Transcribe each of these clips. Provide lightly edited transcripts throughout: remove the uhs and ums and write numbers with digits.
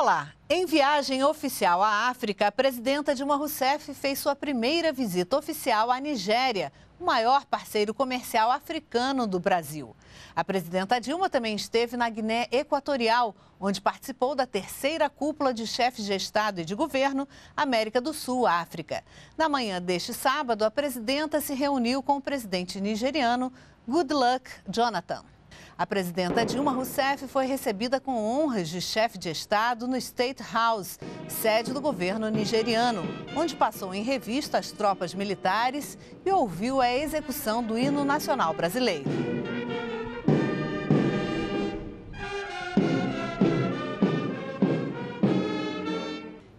Olá! Em viagem oficial à África, a presidenta Dilma Rousseff fez sua primeira visita oficial à Nigéria, o maior parceiro comercial africano do Brasil. A presidenta Dilma também esteve na Guiné Equatorial, onde participou da terceira cúpula de chefes de Estado e de governo América do Sul-África. Na manhã deste sábado, a presidenta se reuniu com o presidente nigeriano Goodluck Jonathan. A presidenta Dilma Rousseff foi recebida com honras de chefe de Estado no State House, sede do governo nigeriano, onde passou em revista as tropas militares e ouviu a execução do hino nacional brasileiro.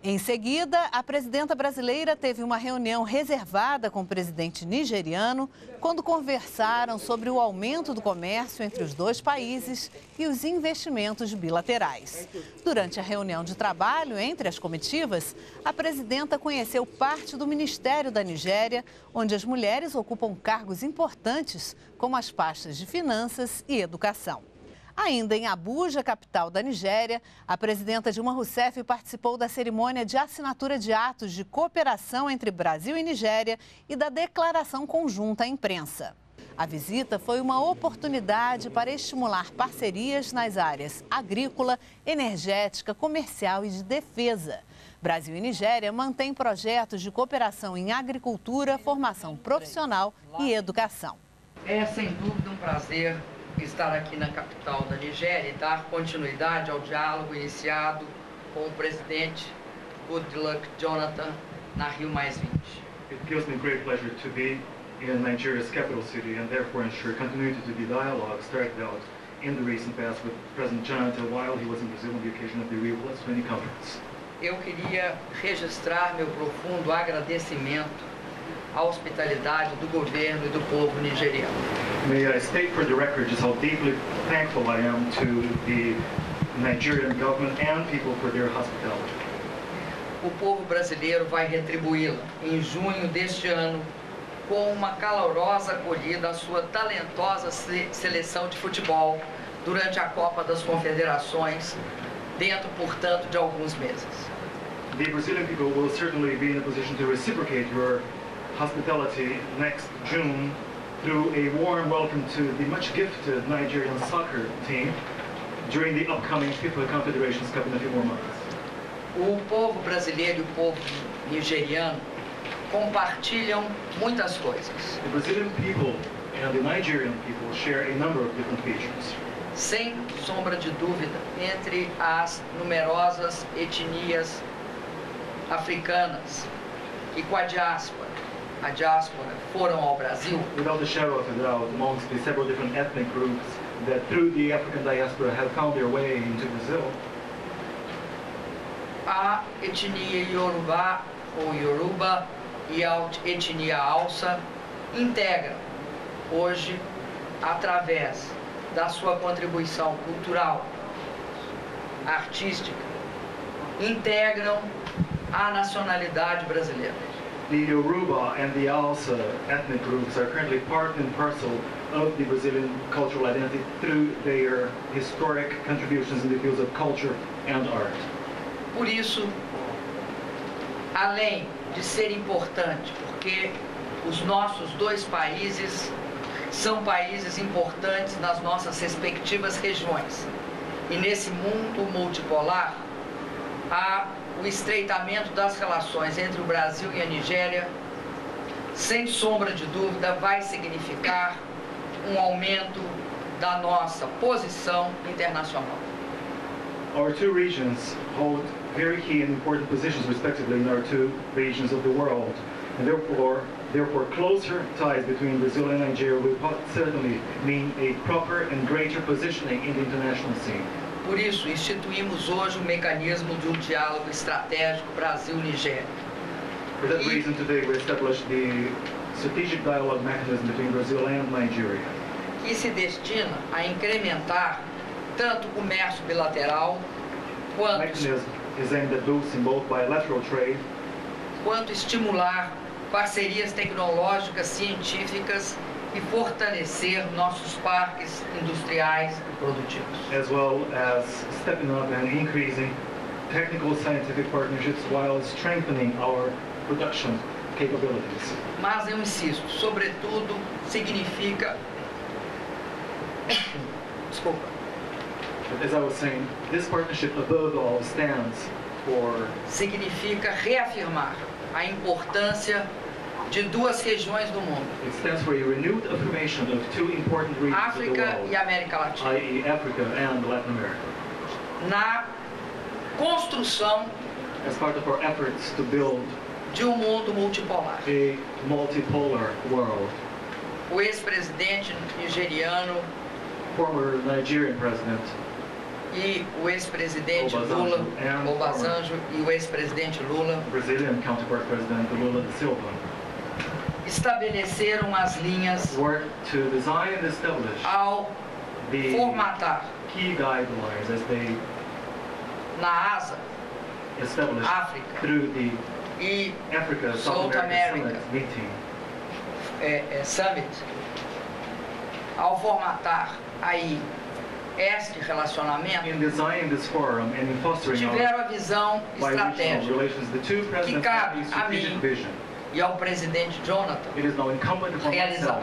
Em seguida, a presidenta brasileira teve uma reunião reservada com o presidente nigeriano, quando conversaram sobre o aumento do comércio entre os dois países e os investimentos bilaterais. Durante a reunião de trabalho entre as comitivas, a presidenta conheceu parte do Ministério da Nigéria, onde as mulheres ocupam cargos importantes, como as pastas de finanças e educação. Ainda em Abuja, capital da Nigéria, a presidenta Dilma Rousseff participou da cerimônia de assinatura de atos de cooperação entre Brasil e Nigéria e da declaração conjunta à imprensa. A visita foi uma oportunidade para estimular parcerias nas áreas agrícola, energética, comercial e de defesa. Brasil e Nigéria mantêm projetos de cooperação em agricultura, formação profissional e educação. É, sem dúvida, um prazer estar aqui na capital da Nigéria e dar continuidade ao diálogo iniciado com o presidente Goodluck Jonathan na Rio+20. It gives me great pleasure to be in Nigeria's capital city and therefore ensure continuity to the dialogue started out in the recent past with President Jonathan while he was in Brazil on the occasion of the Rio+20 conference. Eu queria registrar meu profundo agradecimento à hospitalidade do governo e do povo nigeriano. May I state for the record just how deeply thankful I am to the Nigerian government and people for their hospitality. O povo brasileiro vai retribuí-la em junho deste ano com uma calorosa acolhida à sua talentosa seleção de futebol durante a Copa das Confederações, dentro, portanto, de alguns meses. The Brazilian people will certainly be in a position to reciprocate your hospitality next June through a warm welcome to the much gifted Nigerian soccer team during the upcoming FIFA Confederations Cup in a few more months. O povo brasileiro e o povo nigeriano compartilham muitas coisas. The Brazilian people and the Nigerian people share a number of different features. Sem sombra de dúvida, entre as numerosas etnias africanas e com a diáspora foram ao Brasil. Without a shadow of a doubt, amongst the several different ethnic groups that through the African diaspora have found their way into Brazil. A etnia Yorubá ou Yoruba e a etnia Hausa integram hoje, através da sua contribuição cultural, artística, integram a nacionalidade brasileira. The Yoruba and the Hausa ethnic groups are currently part and parcel of the Brazilian cultural identity through their historic contributions in the fields of culture and art. Por isso, além de ser importante, porque os nossos dois países são países importantes nas nossas respectivas regiões. E nesse mundo multipolar, o estreitamento das relações entre o Brasil e a Nigéria, sem sombra de dúvida, vai significar um aumento da nossa posição internacional. Our two regions hold very key and important positions respectively in our two regions of the world, and therefore closer ties between Brazil and Nigeria will certainly mean a proper and greater positioning in the international scene. Por isso, instituímos hoje o mecanismo de um diálogo estratégico Brasil-Nigéria. For that reason, today we established the strategic dialogue mechanism between Brazil and Nigeria. Que se destina a incrementar tanto o comércio bilateral quanto estimular parcerias tecnológicas, científicas e fortalecer nossos parques industriais e produtivos. As well as stepping up and increasing technical scientific partnerships while strengthening our production capabilities. Mas eu insisto, sobretudo significa desculpa. As I was saying, this partnership above all stands for significa reafirmar a importância de duas regiões do mundo. It stands for a renewed affirmation of two important regions África e América Latina. i.e. Africa and Latin America. Na construção as part of our efforts to build de mundo multipolar. A multipolar world. O ex-presidente nigeriano former Nigerian president e o ex-presidente Lula, Obasanjo, e o ex-presidente Lula, Brazilian counterpart president Lula da Silva, estabeleceram as linhas to design and establish ao the formatar key guidelines as they na ASA, África through the e Africa, South America Summit, ao formatar aí este relacionamento, tiveram a visão estratégica que cabe a mim e ao presidente Jonathan realizar.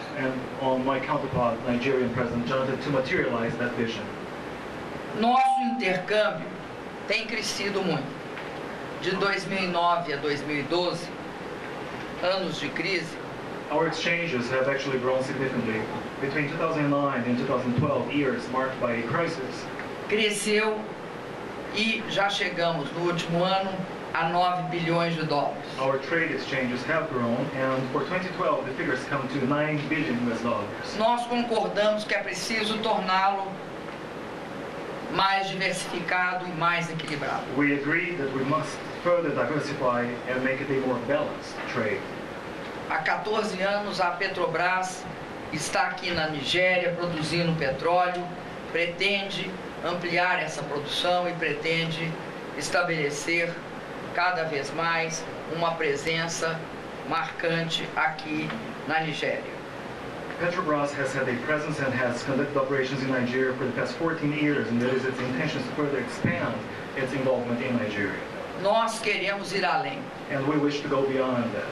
Nosso intercâmbio tem crescido muito. De 2009 a 2012, anos de crise, our exchanges have actually grown significantly. Between 2009 and 2012, years marked by a crisis. Cresceu e já chegamos no último ano a $9 bilhões. Our trade exchanges have grown and for 2012 the figures come to $9 billion. Nós concordamos que é preciso torná-lo mais diversificado e mais equilibrado. We agree that we must further diversify and make it a more balanced trade. Há 14 anos, a Petrobras está aqui na Nigéria produzindo petróleo, pretende ampliar essa produção e pretende estabelecer cada vez mais uma presença marcante aqui na Nigéria. Petrobras has had a presence and has conducted operations in Nigeria for the past 14 years and there is its intention to further expand its involvement in Nigeria. Nós queremos ir além. And we wish to go beyond that.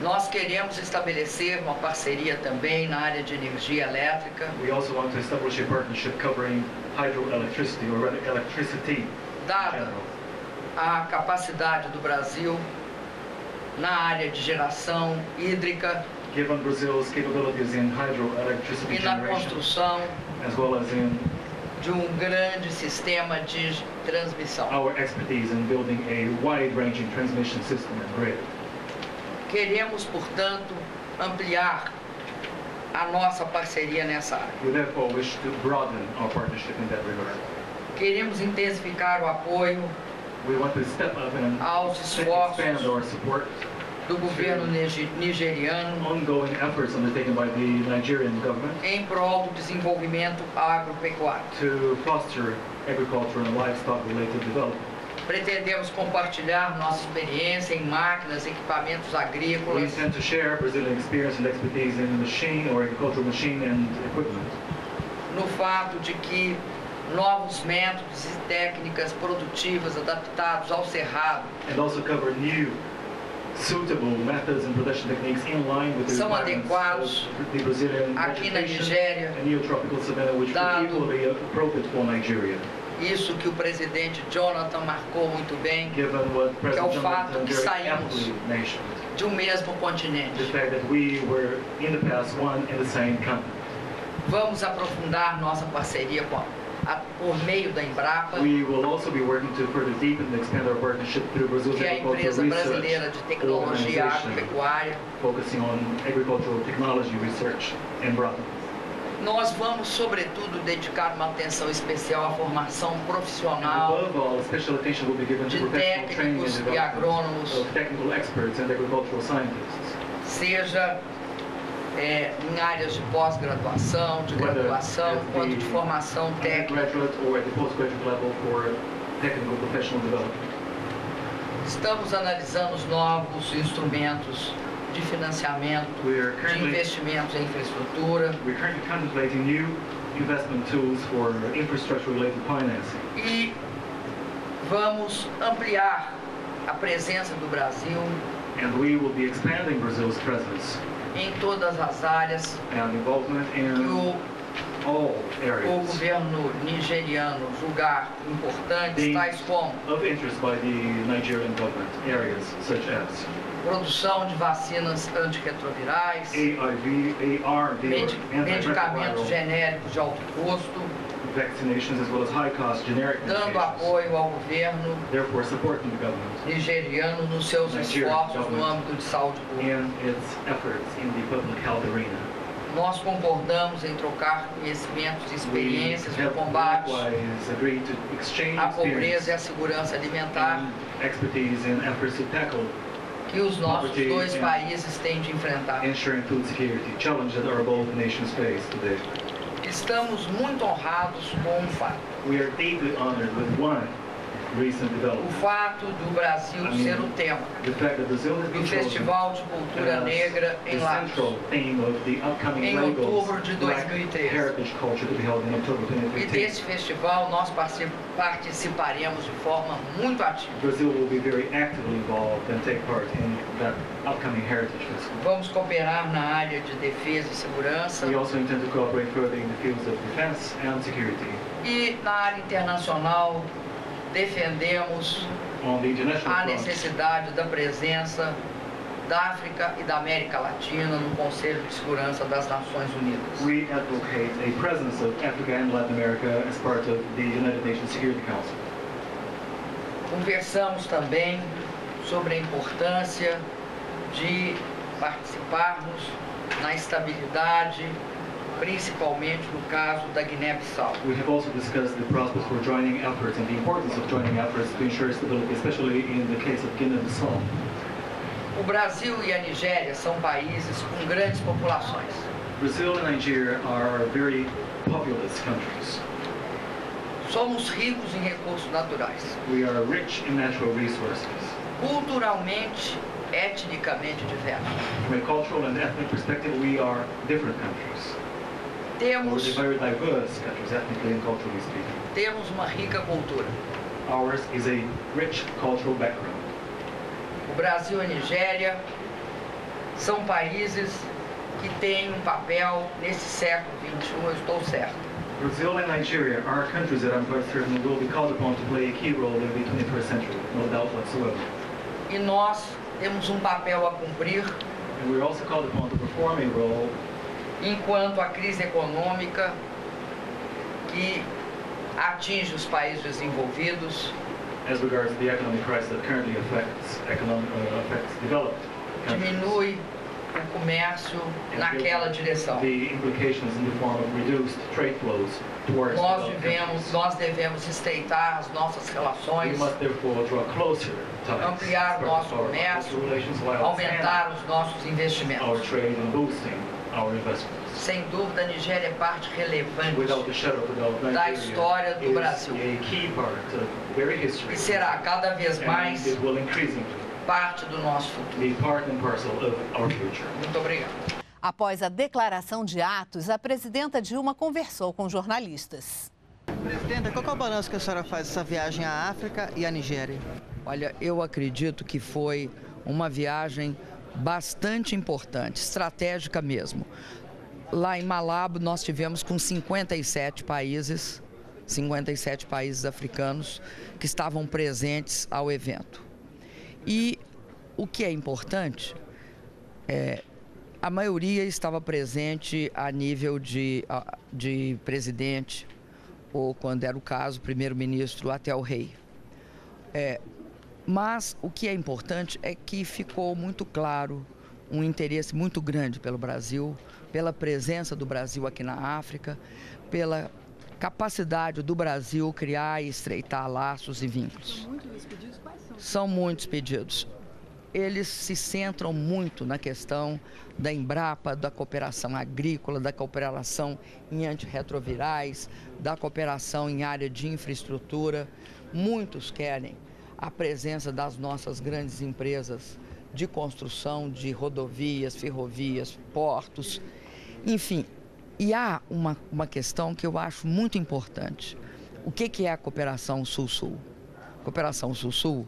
Nós queremos estabelecer uma parceria também na área de energia elétrica. We also want to establish a partnership covering hydroelectricity or electricity. Dada a capacidade do Brasil na área de geração hídrica, given Brazil's capabilities in hydroelectricity e na construção as well as in de grande sistema de transmissão. Our expertise in building a wide-ranging transmission system and grid. Queremos, portanto, ampliar a nossa parceria nessa área. We therefore wish to broaden our partnership in that regard. Queremos intensificar o apoio aos esforços do governo nigeriano ongoing efforts undertaken by the Nigerian government em prol do desenvolvimento agropecuário. To foster agriculture and livestock related development. Pretendemos compartilhar nossa experiência em máquinas, equipamentos agrícolas. We intend to share Brazilian experience and expertise in machine or agricultural machine and equipment. No fato de que novos métodos e técnicas produtivas adaptados ao cerrado and also cover new suitable methods and production techniques in line with the são adequados the Brazilian aqui na Nigéria, and neotropical savanna which would equally appropriate for Nigeria. Isso que o presidente Jonathan marcou muito bem, que é o fato que saímos de um mesmo continente. Vamos aprofundar nossa parceria por meio da Embrapa, que é a empresa brasileira de tecnologia agropecuária. Nós vamos, sobretudo, dedicar uma atenção especial à formação profissional de técnicos e agrônomos, seja em áreas de pós-graduação, de graduação, quanto de formação técnica. Estamos analisando os novos instrumentos de financiamento, de investimentos em infraestrutura. We're currently contemplating new investment tools for infrastructure related financing. E vamos ampliar a presença do Brasil em todas as áreas que o governo nigeriano julgar importantes, tais como produção de vacinas antirretrovirais, medicamentos genéricos de alto custo, dando apoio ao governo nigeriano nos seus esforços no âmbito de saúde pública. Nós concordamos em trocar conhecimentos e experiências no combate à pobreza e à segurança alimentar que os nossos dois países têm de enfrentar. Estamos muito honrados com um fato. O fato do Brasil ser o tema do Festival de Cultura Negra em Lagos, em outubro de 2013. E desse festival nós participaremos de forma muito ativa. Vamos cooperar na área de defesa e segurança e na área internacional. Defendemos a necessidade da presença da África e da América Latina no Conselho de Segurança das Nações Unidas. We advocate a presence of Africa and Latin America as part of the United Nations Security Council. Conversamos também sobre a importância de participarmos na estabilidade, principalmente no caso da Guiné-Bissau. We have also discussed the prospects for joining efforts and the importance of joining efforts to ensure stability, especially in the case of Guiné-Bissau. O Brasil e a Nigéria são países com grandes populações. Brazil and Nigeria are very populous countries. Somos ricos em recursos naturais. We are rich in natural resources. Culturalmente, etnicamente diversos. From a cultural and ethnic perspective, we are different countries. Temos uma rica cultura. Ours is a rich cultural background. O Brasil e a Nigéria são países que têm um papel nesse século XXI, eu estou certo. Brazil and Nigeria are countries that I'm quite certain will be called upon to play a key role in the 21st century, no doubt whatsoever. E nós temos um papel a cumprir. And we're also called upon to perform a role. Enquanto a crise econômica que atinge os países desenvolvidos diminui o comércio naquela direção. Nós devemos estreitar as nossas relações, ampliar o nosso comércio, aumentar os nossos investimentos. Sem dúvida, a Nigéria é parte relevante da história do Brasil e será cada vez mais parte do nosso futuro. Muito obrigado. Após a declaração de atos, a presidenta Dilma conversou com jornalistas. Presidenta, qual é o balanço que a senhora faz dessa viagem à África e à Nigéria? Olha, eu acredito que foi uma viagem bastante importante, estratégica mesmo. Lá em Malabo nós tivemos com 57 países africanos que estavam presentes ao evento. E o que é importante, a maioria estava presente a nível de presidente ou, quando era o caso, primeiro-ministro até o rei. Mas o que é importante é que ficou muito claro um interesse muito grande pelo Brasil, pela presença do Brasil aqui na África, pela capacidade do Brasil criar e estreitar laços e vínculos. São muitos pedidos? Quais são? São muitos pedidos. Eles se centram muito na questão da Embrapa, da cooperação agrícola, da cooperação em antirretrovirais, da cooperação em área de infraestrutura. Muitos querem a presença das nossas grandes empresas de construção de rodovias, ferrovias, portos, enfim. E há uma questão que eu acho muito importante. O que é a cooperação Sul-Sul? Cooperação Sul-Sul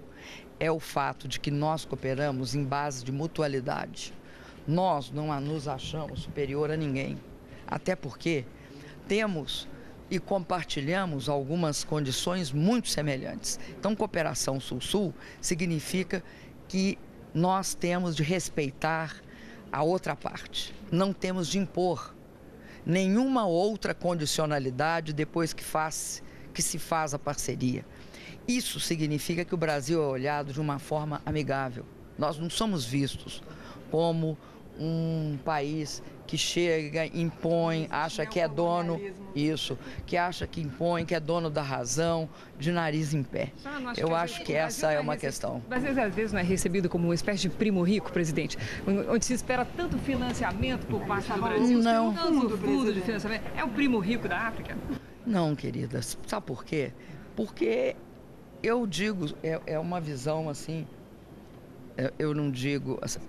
é o fato de que nós cooperamos em base de mutualidade. Nós não nos achamos superior a ninguém, até porque temos e compartilhamos algumas condições muito semelhantes. Então, cooperação Sul-Sul significa que nós temos de respeitar a outra parte, não temos de impor nenhuma outra condicionalidade depois que se faz a parceria. Isso significa que o Brasil é olhado de uma forma amigável. Nós não somos vistos como um país que chega, impõe, acha que é dono, isso, que acha que impõe, que é dono da razão, de nariz em pé. Eu acho que essa é uma questão. Mas às vezes não é recebido como uma espécie de primo rico, presidente, onde se espera tanto financiamento por parte do Brasil, não tanto fundo de financiamento. É o primo rico da África? Não, querida. Sabe por quê? Porque eu digo, é uma visão assim, eu não digo... Assim,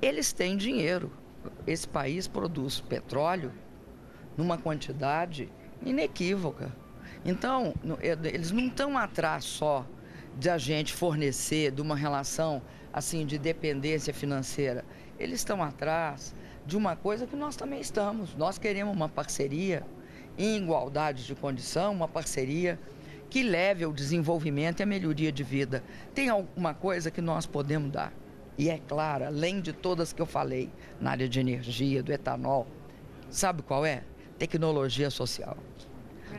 eles têm dinheiro. Esse país produz petróleo numa quantidade inequívoca. Então, eles não estão atrás só de a gente fornecer, de uma relação assim de dependência financeira. Eles estão atrás de uma coisa que nós também estamos. Nós queremos uma parceria em igualdade de condição, uma parceria que leve ao desenvolvimento e à melhoria de vida. Tem alguma coisa que nós podemos dar. E é claro, além de todas que eu falei, na área de energia, do etanol, sabe qual é? Tecnologia social.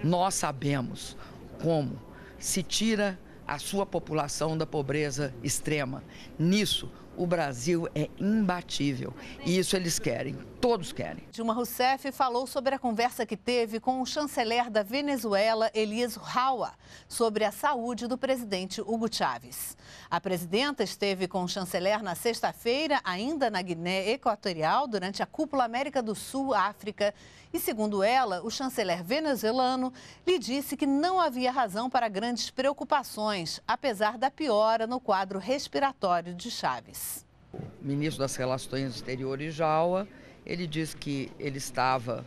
Nós sabemos como se tira a sua população da pobreza extrema. Nisso, o Brasil é imbatível. E isso eles querem, todos querem. Dilma Rousseff falou sobre a conversa que teve com o chanceler da Venezuela, Elías Jaua, sobre a saúde do presidente Hugo Chávez. A presidenta esteve com o chanceler na sexta-feira, ainda na Guiné Equatorial, durante a cúpula América do Sul-África. E, segundo ela, o chanceler venezuelano lhe disse que não havia razão para grandes preocupações, apesar da piora no quadro respiratório de Chávez. O ministro das Relações Exteriores, Jaua, ele disse que ele estava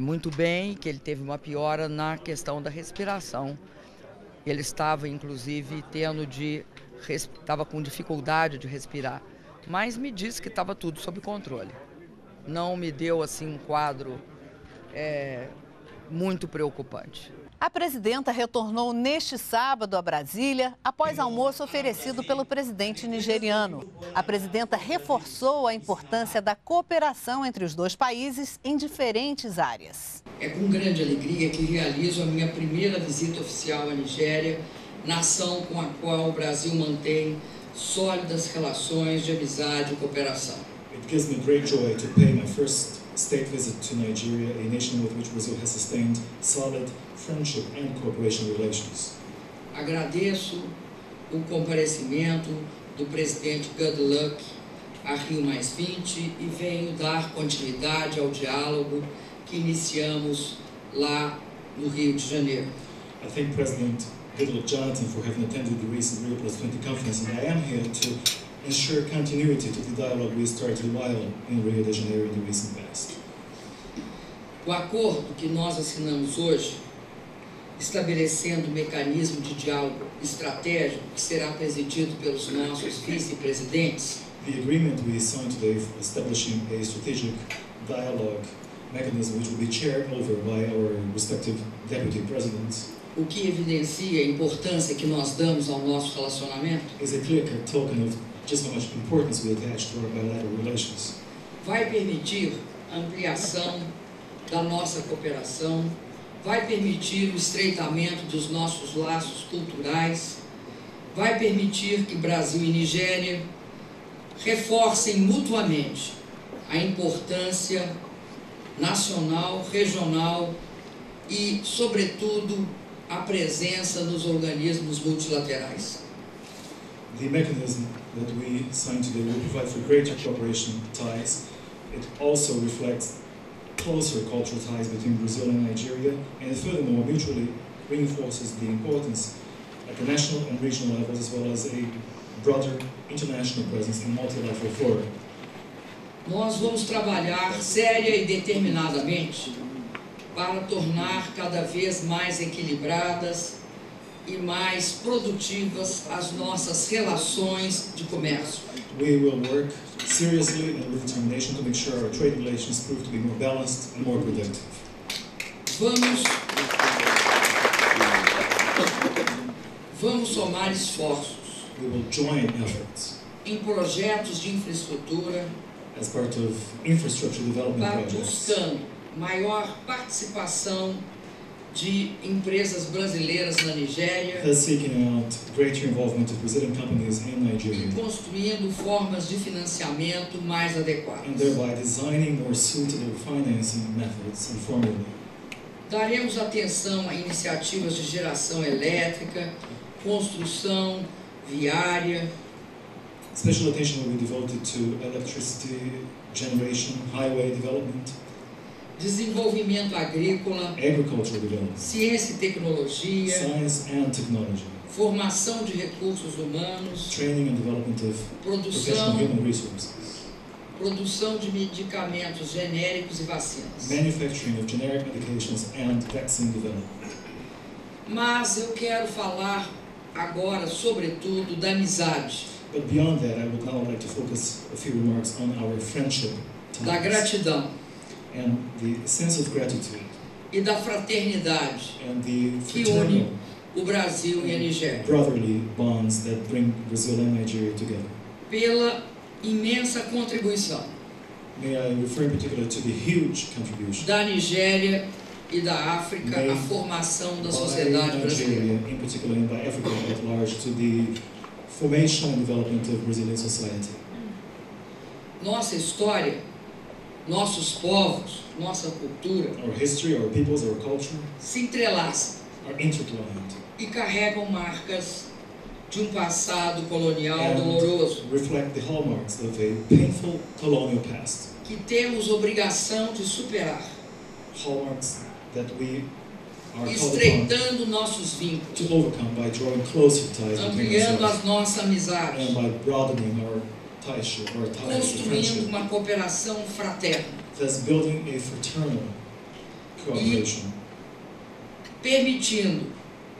muito bem, que ele teve uma piora na questão da respiração. Ele estava, inclusive, estava com dificuldade de respirar, mas me disse que estava tudo sob controle. Não me deu assim um quadro muito preocupante. A presidenta retornou neste sábado a Brasília após almoço oferecido pelo presidente nigeriano. A presidenta reforçou a importância da cooperação entre os dois países em diferentes áreas. É com grande alegria que realizo a minha primeira visita oficial à Nigéria, nação com a qual o Brasil mantém sólidas relações de amizade e cooperação. It gives me great joy to pay my first state visit to Nigeria, a nation with which Brazil has sustained solid friendship and cooperation relations. Agradeço o comparecimento do presidente Goodluck a Rio+20 e venho dar continuidade ao diálogo que iniciamos lá no Rio de Janeiro. I thank President Goodluck Jonathan for having attended the recent Rio+20 conference, and I am here to ensure continuity to the dialogue we started while in Rio de Janeiro in the recent past. O acordo que nós assinamos hoje, estabelecendo um mecanismo de diálogo estratégico que será presidido pelos nossos vice-presidentes. The agreement we signed today establishing a strategic dialogue mechanism which will be chaired over by our respective deputy presidents. O que evidencia a importância que nós damos ao nosso relacionamento. Is a clear token of just how much importance we attach to our bilateral relations. Vai permitir a ampliação da nossa cooperação, vai permitir o estreitamento dos nossos laços culturais, vai permitir que Brasil e Nigéria reforcem mutuamente a importância nacional, regional e, sobretudo, a presença nos organismos multilaterais. The mechanism that we signed today will provide for greater cooperation ties. It also reflects closer cultural ties between Brazil and Nigeria, and furthermore mutually reinforces the importance at the national and regional levels, as well as a broader international presence in multilateral fora. Nós vamos trabalhar séria e determinadamente para tornar cada vez mais equilibradas e mais produtivas as nossas relações de comércio. We will work seriously and with determination to make sure our trade relations prove to be more balanced and more productive. Vamos somar esforços. We will join efforts. Em projetos de infraestrutura. As part of infrastructure development projects. Buscando maior participação de empresas brasileiras na Nigéria, e construindo formas de financiamento mais adequadas. Daremos atenção a iniciativas de geração elétrica, construção viária. Special attention will be devoted to electricity generation, highway development. Desenvolvimento agrícola, ciência e tecnologia, formação de recursos humanos, produção de medicamentos genéricos e vacinas. Manufacturing of generic medications and vaccine development. Mas eu quero falar agora, sobretudo, da amizade. But beyond that, I would now like to focus a few remarks on our friendship. Da gratidão. And the sense of gratitude. E da fraternidade que une o Brasil e a Nigéria. Brotherly bonds that bring Brazil and Nigeria together. Pela imensa contribuição. May I refer in particular to the huge contribution da Nigéria e da África à formação da sociedade brasileira. In particular, and by Africa at large, to the formation and development of Brazilian society. Nossa história, nossos povos, nossa cultura, our history, our peoples, our culture, se entrelaçam e carregam marcas de um passado colonial doloroso, reflect the hallmarks of a painful colonial past, que temos obrigação de superar, hallmarks that we are estreitando nossos vínculos, to overcome by drawing closer ties, ampliando as nossas amizades, and by broadening our construindo uma cooperação fraterna e permitindo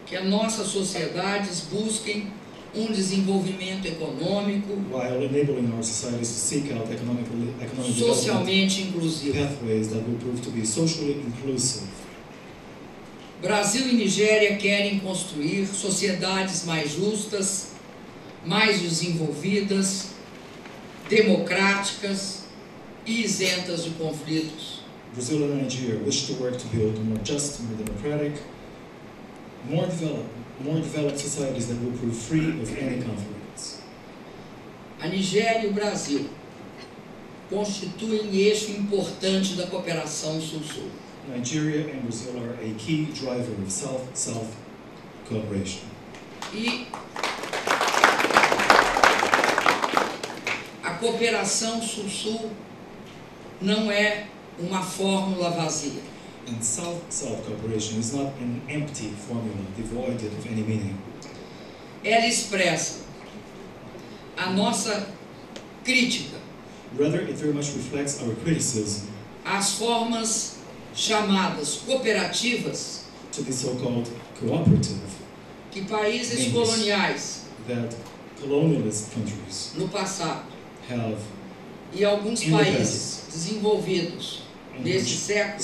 que as nossas sociedades busquem um desenvolvimento econômico socialmente inclusivo. Brasil e Nigéria querem construir sociedades mais justas, mais desenvolvidas, democráticas e isentas de conflitos. Brazil and Nigeria wish to work to build more just, more democratic, more developed societies that will prove free of any conflicts. A Nigéria e o Brasil constituem eixo importante da cooperação Sul-Sul. Nigeria and Brazil are a key driver of South-South cooperation. E a cooperação Sul-Sul não é uma fórmula vazia. And South-South cooperation is not an empty formula devoid of any meaning. Ela expressa a nossa crítica. Rather, it very much reflects our criticism. As formas chamadas cooperativas, to the so-called cooperative, que países coloniais, that colonialist countries, no passado, e alguns países desenvolvidos neste século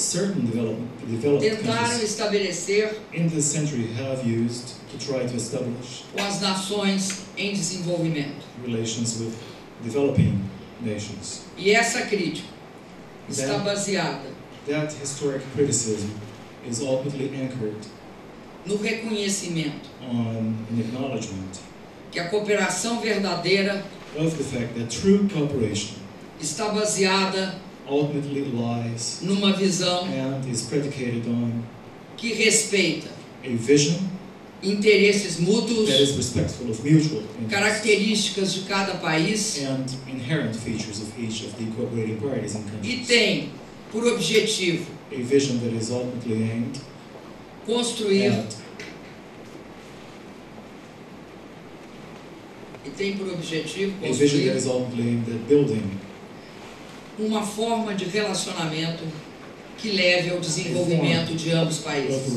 tentaram estabelecer com as nações em desenvolvimento. E essa crítica está baseada no reconhecimento que a cooperação verdadeira of the fact that true cooperation está baseada ultimately lies numa visão and is predicated on que respeita a vision interesses mútuos that is respectful of mutual interests, características de cada país and inherent features of each of the cooperating parties and countries, e tem por objetivo a vision that is ultimately aimed construir uma forma de relacionamento que leve ao desenvolvimento de ambos os países.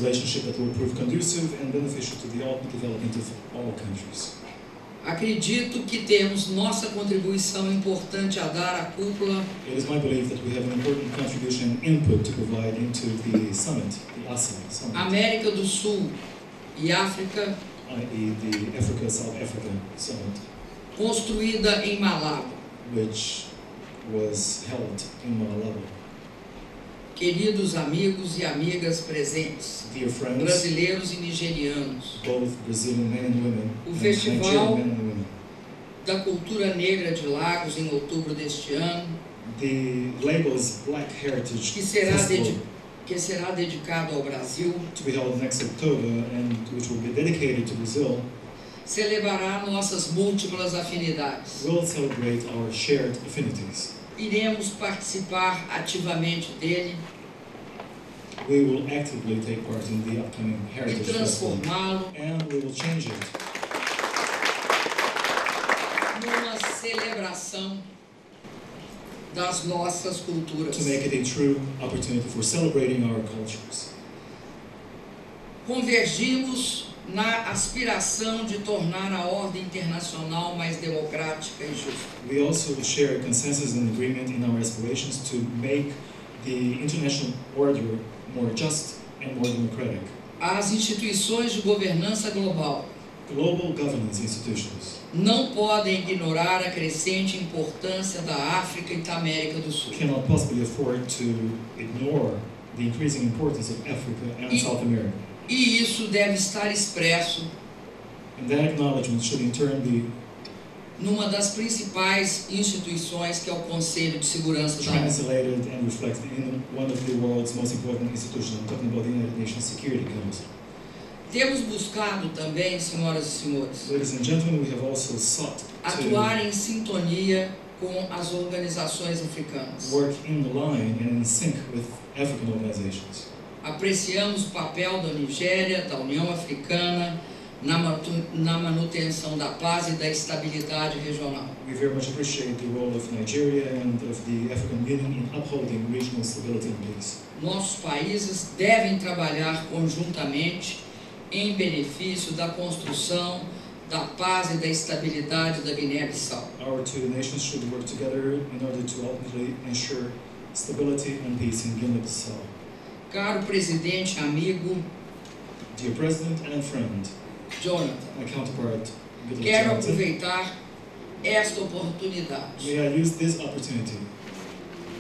Acredito que temos nossa contribuição importante a dar à cúpula. It is my belief that we have an important contribution and input to provide into the summit, the ASEAN summit. América do Sul e África, i.e. the Africa South Africa summit, construída em Malabo, which was held in Malabo. Queridos amigos e amigas presentes, friends, brasileiros e nigerianos, both Brazilian men and women, o Festival men and women, da Cultura Negra de Lagos, em outubro deste ano, the Lagos Black Heritage que será dedicado ao Brasil, to be held next October, and which will be dedicated to Brazil, celebrará nossas múltiplas afinidades. We'll celebrate our shared affinities. Iremos participar ativamente dele. We will actively take part in the upcoming Heritage Festival and we will change it numa celebração das nossas culturas. To make it a true opportunity for celebrating our cultures. Convergimos na aspiração de tornar a ordem internacional mais democrática e justa. We also share consensus and agreement in our aspirations to make the international order more just and more democratic. As instituições de governança global, global governance institutions, não podem ignorar a crescente importância da África e da América do Sul. Cannot possibly afford to ignore the increasing importance of Africa and South America. E isso deve estar expresso numa das principais instituições, que é o Conselho de Segurança da ONU. Temos buscado também, senhoras e senhores, atuar em sintonia com as organizações africanas. Apreciamos o papel da Nigéria, da União Africana, na manutenção da paz e da estabilidade regional. We very much appreciate the role of Nigeria and of the African Union in upholding regional stability and peace. Nossos países devem trabalhar conjuntamente em benefício da construção da paz e da estabilidade da Guiné-Bissau. Our two nations should work together in order to ultimately ensure stability and peace in Guinea-Bissau. Caro presidente, amigo, dear president and friend, Jonathan, my counterpart, quero aproveitar esta oportunidade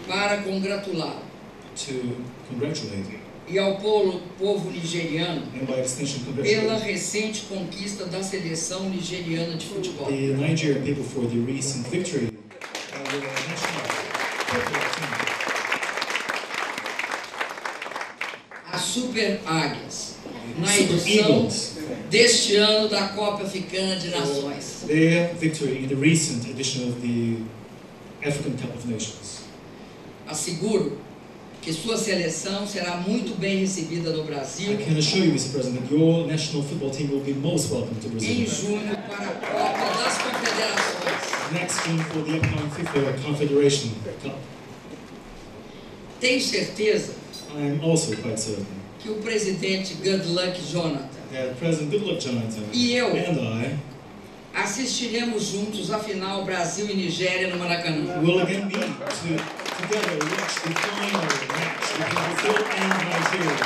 para congratulá-lo e ao povo nigeriano pela recente conquista da seleção nigeriana de futebol. The Nigerian people for the recent victory of the national football team. Super Águias, na edição deste ano da Copa Africana de Nações. Their victory in the recent edition of the African Cup of Nations. Asseguro que sua seleção será muito bem recebida no Brasil. I can assure you, Mr. President, your national football team will be most welcome to Brazil. Em junho, para a Copa das Confederações. Next June for the upcoming FIFA Confederation Cup. Tenho certeza. I'm also quite certain. Que o presidente Goodluck Jonathan e eu assistiremos juntos a final Brasil e Nigéria no Maracanã. We'll again meet together watch the final match between Brazil and Nigeria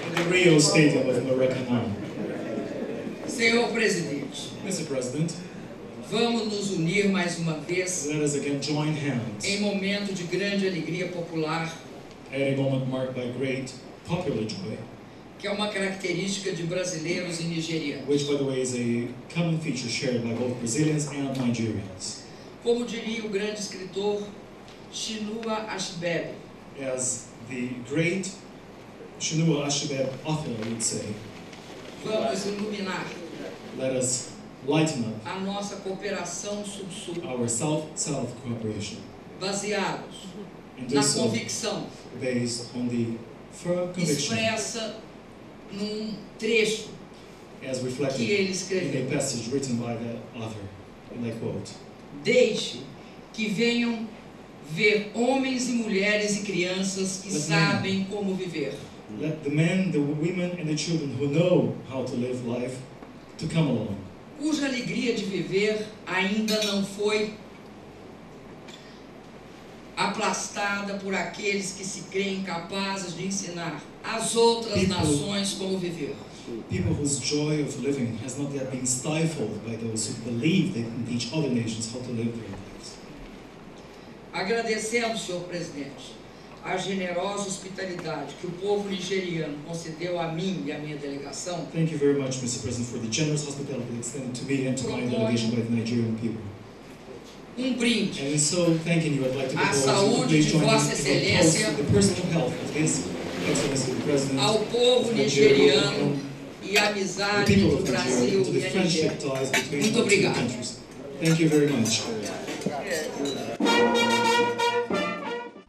in the Rio Stadium of Maracanã. Senhor presidente, Mr. President, vamos nos unir mais uma vez em momento de grande alegria popular, que é uma característica de brasileiros e nigerianos. Which, by the way, is a common feature shared by both Brazilians and Nigerians. Como diria o grande escritor Chinua Achebe, as the great Chinua Achebe author would say, vamos iluminar. Let us lighten up a nossa cooperação sul-sul, our South-South cooperation, baseados na convicção, based on the firm conviction, expressa num trecho as reflected que ele escreveu, in a passage written by the author, and I quote, deixe que venham ver homens e mulheres e crianças que sabem como viver. Let the men, the women and the children who know how to live life to come along. Cuja alegria de viver ainda não foi aplastada por aqueles que se creem capazes de ensinar às outras nações como viver. People whose joy of living has not yet been stifled by those who believe they can teach other nations how to live their lives. Agradecemos, senhor presidente, a generosa hospitalidade que o povo nigeriano concedeu a mim e à minha delegação. Thank you very much, Mr. President, for the generous hospitality extended to me and to my delegation by the Nigerian people. Brinde. And so, thanking you, I'd like to propose the personal health of His Excellency the President, ao povo nigeriano e à amizade entre o Brasil e a Nigéria. Muito obrigado. Thank you very much.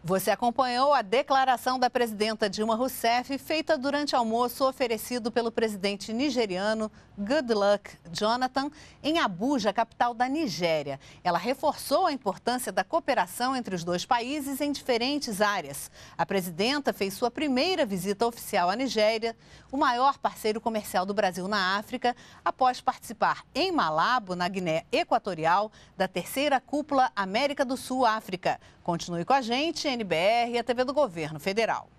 Você acompanhou a declaração da presidenta Dilma Rousseff, feita durante almoço oferecido pelo presidente nigeriano Goodluck Jonathan, em Abuja, capital da Nigéria. Ela reforçou a importância da cooperação entre os dois países em diferentes áreas. A presidenta fez sua primeira visita oficial à Nigéria, o maior parceiro comercial do Brasil na África, após participar em Malabo, na Guiné Equatorial, da terceira cúpula América do Sul-África. Continue com a gente, NBR e a TV do Governo Federal.